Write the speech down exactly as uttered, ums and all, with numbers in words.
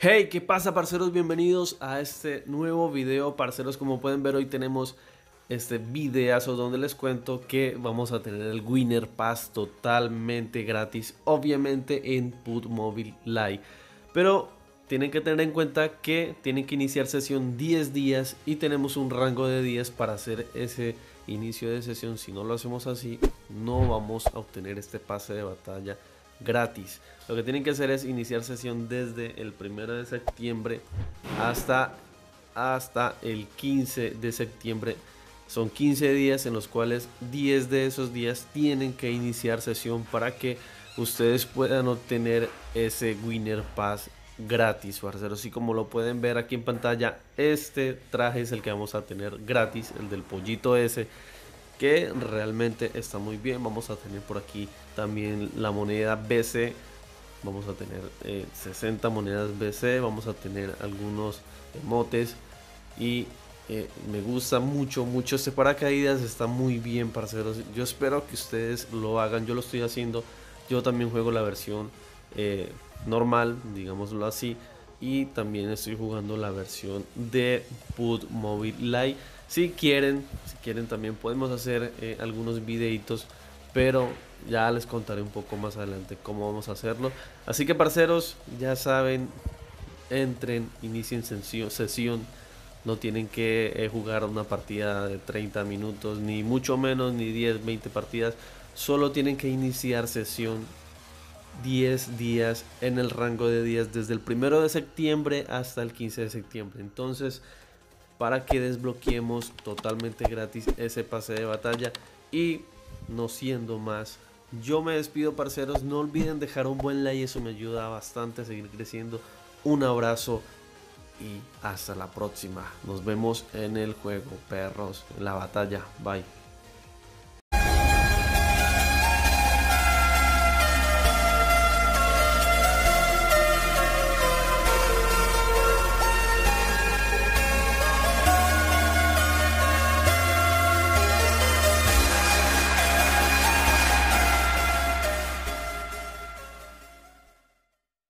Hey, ¿qué pasa, parceros? Bienvenidos a este nuevo video, parceros. Como pueden ver, hoy tenemos este videazo donde les cuento que vamos a tener el Winner Pass totalmente gratis, obviamente en Pub Mobile Live. Pero tienen que tener en cuenta que tienen que iniciar sesión diez días y tenemos un rango de días para hacer ese inicio de sesión. Si no lo hacemos así, no vamos a obtener este pase de batalla gratis. Lo que tienen que hacer es iniciar sesión desde el primero de septiembre hasta, hasta el quince de septiembre. Son quince días en los cuales diez de esos días tienen que iniciar sesión para que ustedes puedan obtener ese Winner Pass gratis, parceros. Y como lo pueden ver aquí en pantalla, este traje es el que vamos a tener gratis, el del pollito ese, que realmente está muy bien. Vamos a tener por aquí también la moneda B C. Vamos a tener eh, sesenta monedas B C. Vamos a tener algunos emotes. Y eh, me gusta mucho, mucho este paracaídas. Está muy bien, parceros. Yo espero que ustedes lo hagan. Yo lo estoy haciendo. Yo también juego la versión eh, normal, digámoslo así. Y también estoy jugando la versión de Pub Mobile Lite. Si quieren, si quieren también podemos hacer eh, algunos videitos, pero ya les contaré un poco más adelante cómo vamos a hacerlo. Así que, parceros, ya saben, entren, inicien sesión. No tienen que eh, jugar una partida de treinta minutos, ni mucho menos, ni diez, veinte partidas. Solo tienen que iniciar sesión diez días en el rango de días desde el primero de septiembre hasta el quince de septiembre. Entonces, para que desbloqueemos totalmente gratis ese pase de batalla. Y no siendo más, yo me despido, parceros. No olviden dejar un buen like, eso me ayuda bastante a seguir creciendo. Un abrazo y hasta la próxima. Nos vemos en el juego, perros, en la batalla. Bye.